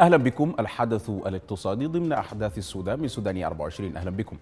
أهلا بكم. الحدث الاقتصادي ضمن أحداث السودان من سودانيا 24. أهلا بكم.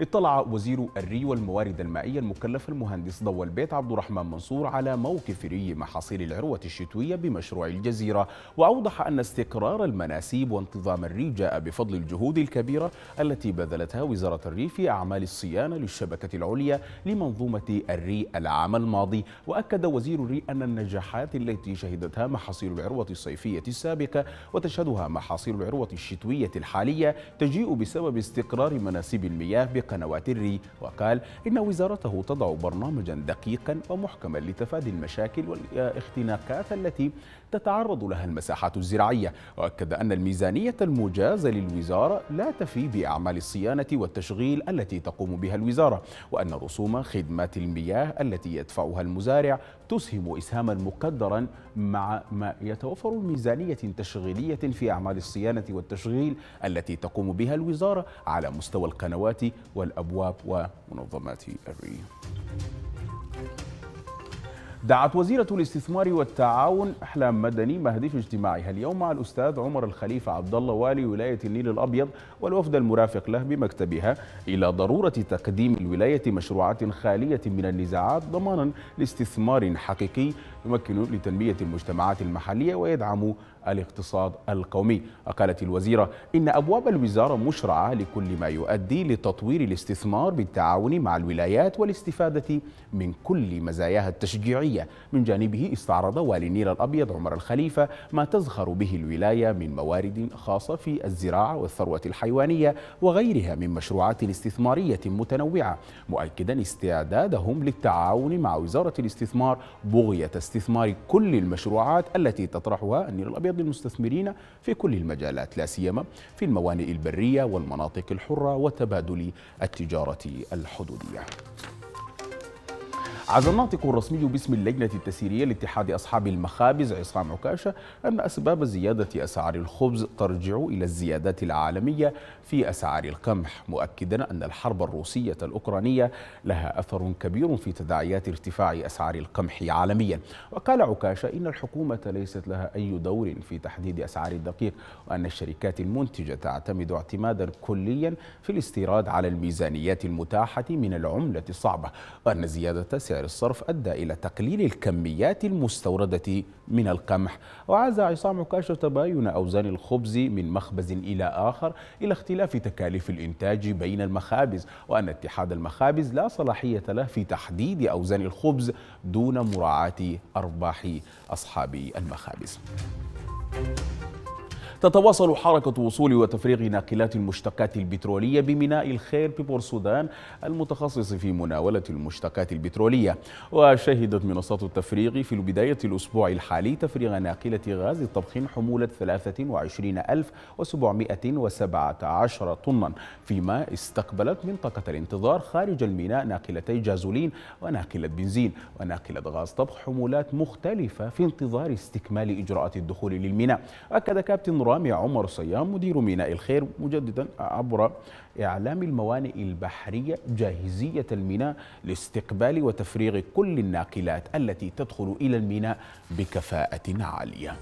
اطلع وزير الري والموارد المائية المكلف المهندس ضو البيت عبد الرحمن منصور على موقف ري محاصيل العروة الشتوية بمشروع الجزيرة، وأوضح أن استقرار المناسيب وانتظام الري جاء بفضل الجهود الكبيرة التي بذلتها وزارة الري في أعمال الصيانة للشبكة العليا لمنظومة الري العام الماضي. وأكد وزير الري أن النجاحات التي شهدتها محاصيل العروة الصيفية السابقة وتشهدها محاصيل العروة الشتوية الحالية تجيء بسبب استقرار مناسيب المياه بقنوات الري. وقال إن وزارته تضع برنامجا دقيقا ومحكما لتفادي المشاكل والاختناقات التي تتعرض لها المساحات الزراعية. وأكد أن الميزانية المجازة للوزارة لا تفي بأعمال الصيانة والتشغيل التي تقوم بها الوزارة، وأن رسوم خدمات المياه التي يدفعها المزارع تسهم إسهاما مقدرا مع ما يتوفر ميزانية تشغيلية في أعمال الصيانة والتشغيل التي تقوم بها الوزارة على مستوى القنوات والأبواب ومنظمات الري. دعت وزيرة الاستثمار والتعاون أحلام مدني مهدي في اجتماعها اليوم مع الأستاذ عمر الخليفة عبد الله والي ولاية النيل الأبيض والوفد المرافق له بمكتبها إلى ضرورة تقديم الولاية مشروعات خالية من النزاعات ضمانا لاستثمار حقيقي يمكن لتنمية المجتمعات المحلية ويدعم الاقتصاد القومي. قالت الوزيرة إن أبواب الوزارة مشرعة لكل ما يؤدي لتطوير الاستثمار بالتعاون مع الولايات والاستفادة من كل مزاياها التشجيعية. من جانبه استعرض والي النيل الأبيض عمر الخليفة ما تزخر به الولاية من موارد خاصة في الزراعة والثروة الحيوانية وغيرها من مشروعات استثمارية متنوعة، مؤكدا استعدادهم للتعاون مع وزارة الاستثمار بغية استثمار كل المشروعات التي تطرحها النيل الأبيض للمستثمرين في كل المجالات، لا سيما في الموانئ البرية والمناطق الحرة وتبادل التجارة الحدودية. عز الناطق الرسمي باسم اللجنة التسييرية لاتحاد أصحاب المخابز عصام عكاشة أن أسباب زيادة أسعار الخبز ترجع إلى الزيادات العالمية في أسعار القمح، مؤكدا أن الحرب الروسية الأوكرانية لها أثر كبير في تداعيات ارتفاع أسعار القمح عالميا. وقال عكاشة إن الحكومة ليست لها أي دور في تحديد أسعار الدقيق، وأن الشركات المنتجة تعتمد اعتمادا كليا في الاستيراد على الميزانيات المتاحة من العملة الصعبة، وأن زيادة سعر الصرف أدى إلى تقليل الكميات المستوردة من القمح. وعزى عصام عكاشة تباين أوزان الخبز من مخبز إلى آخر إلى اختلاف تكاليف الإنتاج بين المخابز، وأن اتحاد المخابز لا صلاحية له في تحديد أوزان الخبز دون مراعاة أرباح أصحاب المخابز. تتواصل حركة وصول وتفريغ ناقلات المشتقات البترولية بميناء الخير ببور سودان المتخصص في مناولة المشتقات البترولية. وشهدت منصات التفريغ في بداية الأسبوع الحالي تفريغ ناقلة غاز الطبخين حمولة 23,717 طنا، فيما استقبلت منطقة الانتظار خارج الميناء ناقلتي جازولين وناقلة بنزين وناقلة غاز طبخ حمولات مختلفة في انتظار استكمال إجراءات الدخول للميناء. أكد كابتن رامي عمر صيام مدير ميناء الخير مجددا عبر إعلام الموانئ البحرية جاهزية الميناء لاستقبال وتفريغ كل الناقلات التي تدخل إلى الميناء بكفاءة عالية.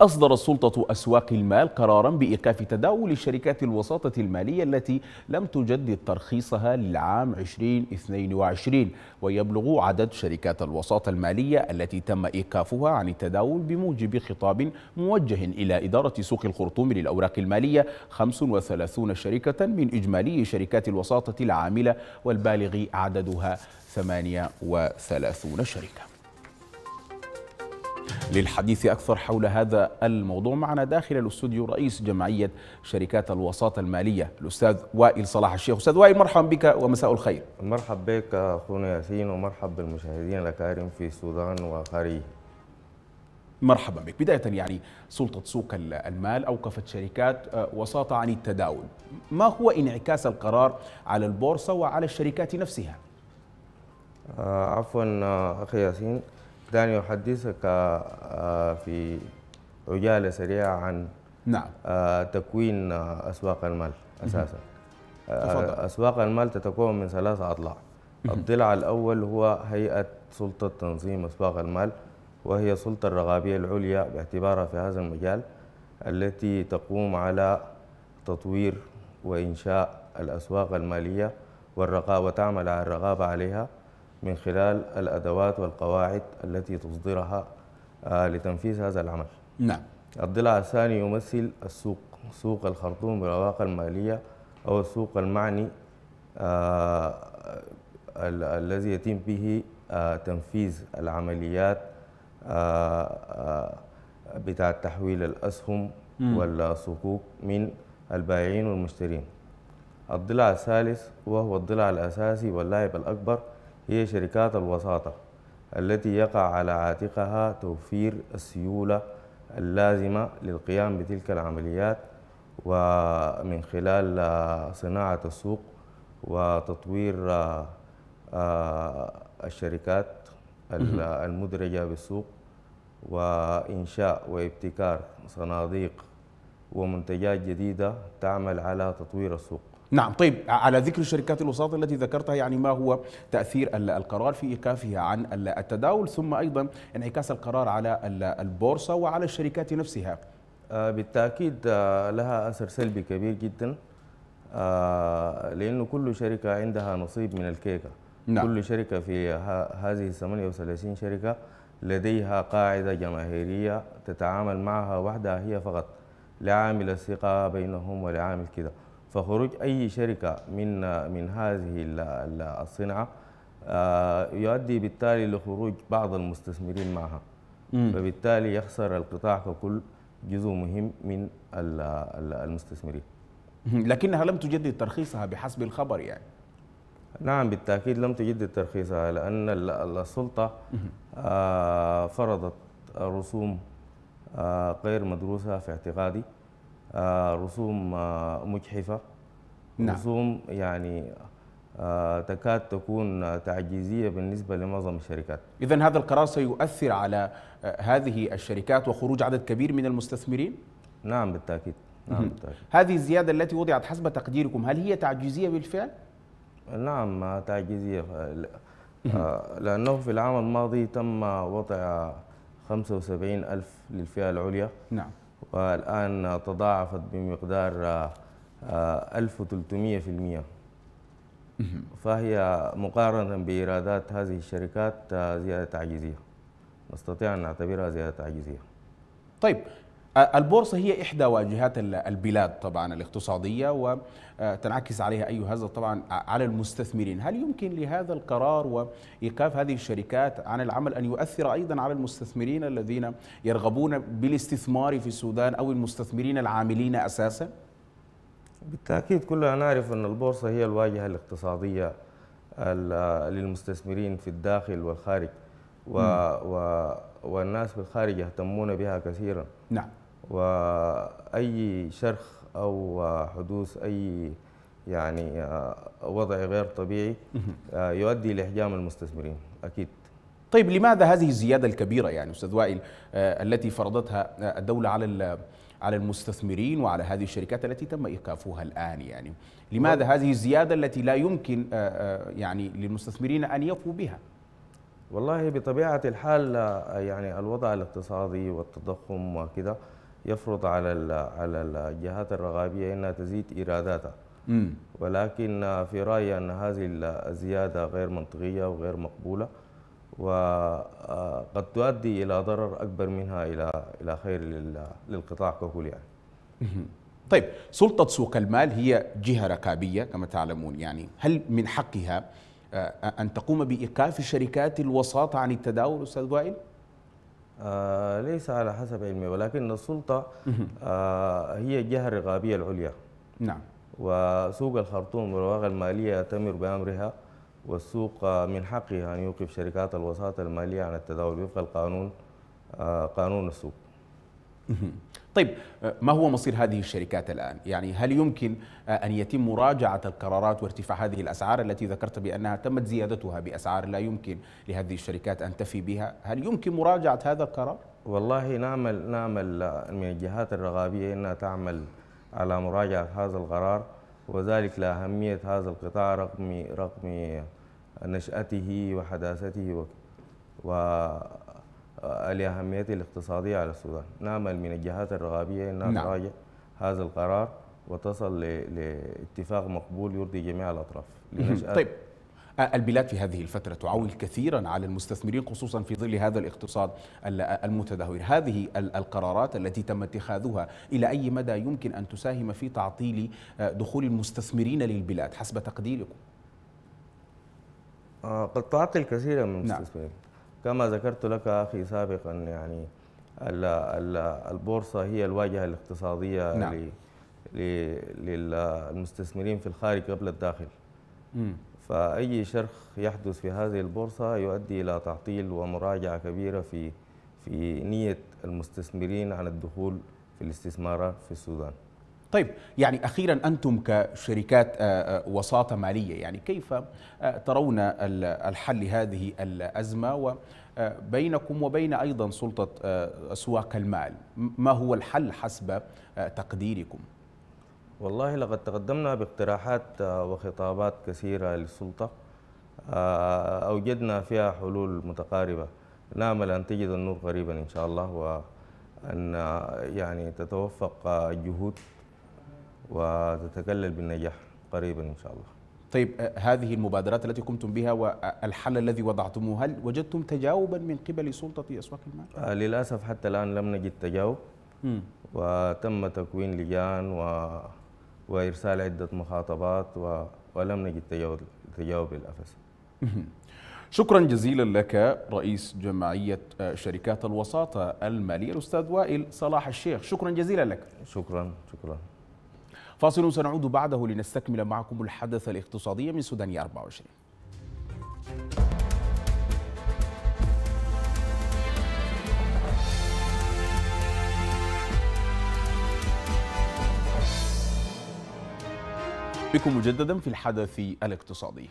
أصدرت سلطة أسواق المال قرارا بإيقاف تداول شركات الوساطة المالية التي لم تجدد ترخيصها للعام 2022، ويبلغ عدد شركات الوساطة المالية التي تم إيقافها عن التداول بموجب خطاب موجه إلى إدارة سوق الخرطوم للأوراق المالية 35 شركة من إجمالي شركات الوساطة العاملة والبالغ عددها 38 شركة. للحديث أكثر حول هذا الموضوع معنا داخل الاستوديو رئيس جمعية شركات الوساطة المالية الأستاذ وائل صلاح الشيخ. أستاذ وائل، مرحبا بك ومساء الخير. مرحبا بك أخونا ياسين، ومرحبا بالمشاهدين الأكارم في السودان وخارجه. مرحبا بك. بداية يعني سلطة سوق المال أوقفت شركات وساطة عن التداول، ما هو انعكاس القرار على البورصة وعلى الشركات نفسها؟ عفوا أخي ياسين، دعني أحدثك في عجالة سريعة عن تكوين أسواق المال أساساً. أسواق المال تتكون من 3 أضلاع. الضلع الأول هو هيئة سلطة تنظيم أسواق المال، وهي السلطة الرقابية العليا باعتبارها في هذا المجال التي تقوم على تطوير وإنشاء الأسواق المالية والرقابة، وتعمل على الرقابة عليها من خلال الأدوات والقواعد التي تصدرها لتنفيذ هذا العمل. نعم. الضلع الثاني يمثل السوق، سوق الخرطوم بالأوراق المالية أو السوق المعني الذي يتم به تنفيذ العمليات بتاع تحويل الأسهم والصكوك من البائعين والمشترين. الضلع الثالث وهو الضلع الأساسي واللاعب الأكبر هي شركات الوساطة التي يقع على عاتقها توفير السيولة اللازمة للقيام بتلك العمليات، ومن خلال صناعة السوق وتطوير الشركات المدرجة بالسوق وإنشاء وابتكار صناديق ومنتجات جديدة تعمل على تطوير السوق. نعم. طيب، على ذكر الشركات الوساطة التي ذكرتها، يعني ما هو تأثير القرار في إيقافها عن التداول، ثم أيضا انعكاس القرار على البورصة وعلى الشركات نفسها؟ بالتأكيد لها أثر سلبي كبير جدا، لأنه كل شركة عندها نصيب من الكيكة. نعم. كل شركة في هذه 38 شركة لديها قاعدة جماهيرية تتعامل معها وحدها هي فقط، لعامل الثقة بينهم ولعامل كده، فخروج أي شركة من هذه الصنعة يؤدي بالتالي لخروج بعض المستثمرين معها، فبالتالي يخسر القطاع ككل جزء مهم من المستثمرين. لكنها لم تجدد ترخيصها بحسب الخبر يعني. نعم، بالتأكيد لم تجدد ترخيصها، لأن السلطة فرضت رسوم غير مدروسة في اعتقادي، رسوم مجحفة. نعم. رسوم يعني تكاد تكون تعجيزية بالنسبة لمعظم الشركات. إذن هذا القرار سيؤثر على هذه الشركات وخروج عدد كبير من المستثمرين؟ نعم بالتأكيد. نعم بالتأكيد. هذه الزيادة التي وضعت حسب تقديركم هل هي تعجيزية بالفعل؟ نعم تعجيزية، لأنه في العام الماضي تم وضع 75,000 للفئة العليا. نعم. والآن تضاعفت بمقدار 1300%، فهي مقارنة بإيرادات هذه الشركات زيادة تعجيزية، نستطيع أن نعتبرها زيادة تعجيزية. طيب، البورصة هي إحدى واجهات البلاد طبعا الاقتصادية، وتنعكس عليها أي هزة طبعا على المستثمرين. هل يمكن لهذا القرار وإيقاف هذه الشركات عن العمل أن يؤثر أيضا على المستثمرين الذين يرغبون بالاستثمار في السودان أو المستثمرين العاملين أساسا؟ بالتأكيد كلنا نعرف أن البورصة هي الواجهة الاقتصادية للمستثمرين في الداخل والخارج، والناس في الخارج يهتمون بها كثيرا. نعم. وأي شرخ أو حدوث أي يعني وضع غير طبيعي يؤدي لإحجام المستثمرين أكيد. طيب، لماذا هذه الزيادة الكبيرة يعني أستاذ وائل التي فرضتها الدولة على المستثمرين وعلى هذه الشركات التي تم إيقافها الآن؟ يعني لماذا هذه الزيادة التي لا يمكن يعني للمستثمرين أن يقوموا بها؟ والله بطبيعة الحال يعني الوضع الاقتصادي والتضخم وكذا يفرض على الجهات الرقابية أنها تزيد إيراداتها، ولكن في رأيي أن هذه الزيادة غير منطقية وغير مقبولة، وقد تؤدي إلى ضرر أكبر منها إلى خير للقطاع ككل يعني. طيب، سلطة سوق المال هي جهة رقابية كما تعلمون، يعني هل من حقها أن تقوم بإيقاف الشركات الوساطة عن التداول أستاذ وائل؟ ليس على حسب علمي، ولكن السلطة هي الجهة الرقابية العليا. نعم. وسوق الخرطوم والأوراق المالية يأتمر بأمرها، والسوق من حقها أن يوقف شركات الوساطة المالية عن التداول وفق القانون، قانون السوق. طيب، ما هو مصير هذه الشركات الآن؟ يعني هل يمكن أن يتم مراجعة القرارات وارتفاع هذه الأسعار التي ذكرت بأنها تمت زيادتها بأسعار لا يمكن لهذه الشركات أن تفي بها؟ هل يمكن مراجعة هذا القرار؟ والله نعمل من الجهات الرقابية أنها تعمل على مراجعة هذا القرار، وذلك لأهمية هذا القطاع رقم نشأته وحداثته لأهمية الاقتصادية على السودان. نأمل من الجهات الرغابية أنها تراجع هذا القرار وتصل لاتفاق مقبول يرضي جميع الأطراف. طيب، البلاد في هذه الفترة تعول كثيرا على المستثمرين، خصوصا في ظل هذا الاقتصاد المتدهور. هذه القرارات التي تم اتخاذها إلى أي مدى يمكن أن تساهم في تعطيل دخول المستثمرين للبلاد حسب تقديركم؟ قد تعطل كثيرا من المستثمرين. كما ذكرت لك أخي سابقا، يعني البورصة هي الواجهة الاقتصادية للمستثمرين في الخارج قبل الداخل. فأي شرخ يحدث في هذه البورصة يؤدي إلى تعطيل ومراجعة كبيرة في نية المستثمرين عن الدخول في الاستثمارات في السودان. طيب، يعني أخيرا أنتم كشركات وساطة مالية، يعني كيف ترون الحل لهذه الأزمة وبينكم وبين أيضا سلطة أسواق المال؟ ما هو الحل حسب تقديركم؟ والله لقد تقدمنا باقتراحات وخطابات كثيرة للسلطة أوجدنا فيها حلول متقاربة. نأمل أن تجد النور قريبا إن شاء الله، وأن يعني تتوفق الجهود وتتكلل بالنجاح قريبا إن شاء الله. طيب، هذه المبادرات التي قمتم بها والحل الذي وضعتموه، هل وجدتم تجاوبا من قبل سلطة أسواق المال؟ للأسف حتى الآن لم نجد تجاوب، وتم تكوين لجان وإرسال عدة مخاطبات ولم نجد تجاوب للأسف. شكرا جزيلا لك رئيس جمعية شركات الوساطة المالية الأستاذ وائل صلاح الشيخ، شكرا جزيلا لك. شكرا شكرا. فاصل سنعود بعده لنستكمل معكم الحدث الاقتصادي من سودانيا 24. بكم مجددا في الحدث الاقتصادي.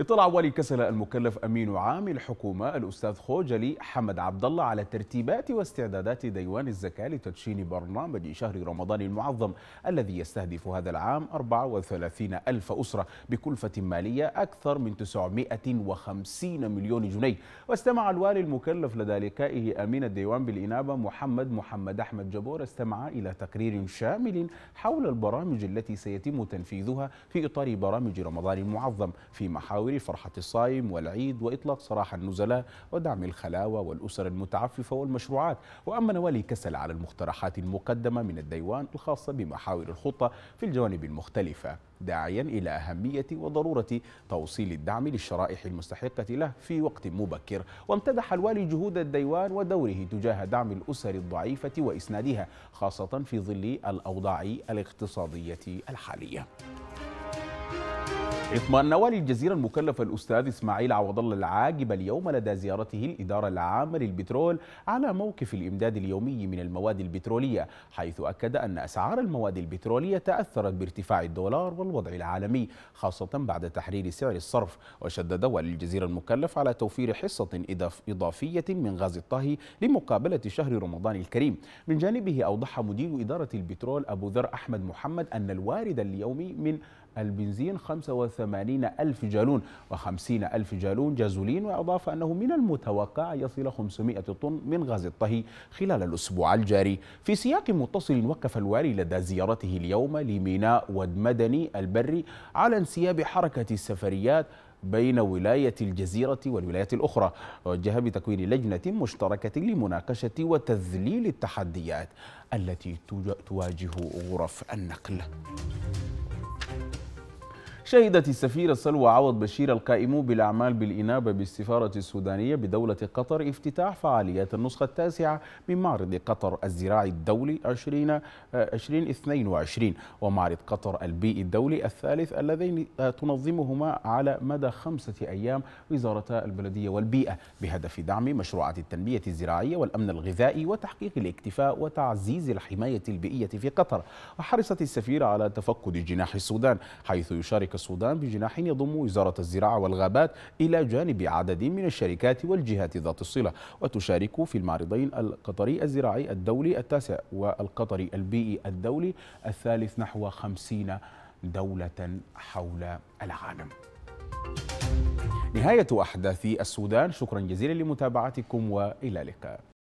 اطلع والي كسل المكلف امين عام الحكومه الاستاذ خوجلي حمد عبد الله على ترتيبات واستعدادات ديوان الزكاه لتدشين برنامج شهر رمضان المعظم الذي يستهدف هذا العام 34,000 اسره بكلفه ماليه اكثر من 950 مليون جنيه. واستمع الوالي المكلف لدى لقائه امين الديوان بالانابه محمد احمد جبور، استمع الى تقرير شامل حول البرامج التي سيتم تنفيذها في اطار برامج رمضان المعظم في محاور فرحة الصائم والعيد وإطلاق سراح النزلاء ودعم الخلاوة والأسر المتعففة والمشروعات. وأمن والي كسل على المقترحات المقدمة من الديوان الخاصة بمحاور الخطة في الجوانب المختلفة، داعيا إلى أهمية وضرورة توصيل الدعم للشرائح المستحقة له في وقت مبكر. وامتدح الوالي جهود الديوان ودوره تجاه دعم الأسر الضعيفة وإسنادها، خاصة في ظل الأوضاع الاقتصادية الحالية. اطمأن والي الجزيرة المكلف الأستاذ إسماعيل عوض الله العاجب اليوم لدى زيارته الإدارة العامة للبترول على موقف الإمداد اليومي من المواد البترولية، حيث أكد أن أسعار المواد البترولية تأثرت بارتفاع الدولار والوضع العالمي، خاصة بعد تحرير سعر الصرف. وشدد والي الجزيرة المكلف على توفير حصة إضافية من غاز الطهي لمقابلة شهر رمضان الكريم. من جانبه أوضح مدير إدارة البترول أبو ذر أحمد محمد أن الوارد اليومي من البنزين 85,000 جالون و50,000 جالون جازولين، وأضاف أنه من المتوقع يصل 500 طن من غاز الطهي خلال الأسبوع الجاري. في سياق متصل، وقف الوالي لدى زيارته اليوم لميناء ود مدني البري على انسياب حركة السفريات بين ولاية الجزيرة والولايات الأخرى، ووجه بتكوين لجنة مشتركة لمناقشة وتذليل التحديات التي تواجه غرف النقل. شهدت السفيرة سلوى عوض بشير القائم بالأعمال بالإنابة بالسفارة السودانية بدولة قطر افتتاح فعاليات النسخة التاسعة من معرض قطر الزراعي الدولي 2022 ومعرض قطر البيئي الدولي الثالث اللذين تنظمهما على مدى 5 أيام وزارتا البلدية والبيئة بهدف دعم مشروعات التنمية الزراعية والأمن الغذائي وتحقيق الاكتفاء وتعزيز الحماية البيئية في قطر. وحرصت السفيرة على تفقد جناح السودان، حيث يشارك السودان بجناح يضم وزارة الزراعة والغابات إلى جانب عدد من الشركات والجهات ذات الصلة. وتشارك في المعرضين القطري الزراعي الدولي التاسع والقطري البيئي الدولي الثالث نحو 50 دولة حول العالم. نهاية أحداث السودان. شكرا جزيلا لمتابعتكم وإلى اللقاء.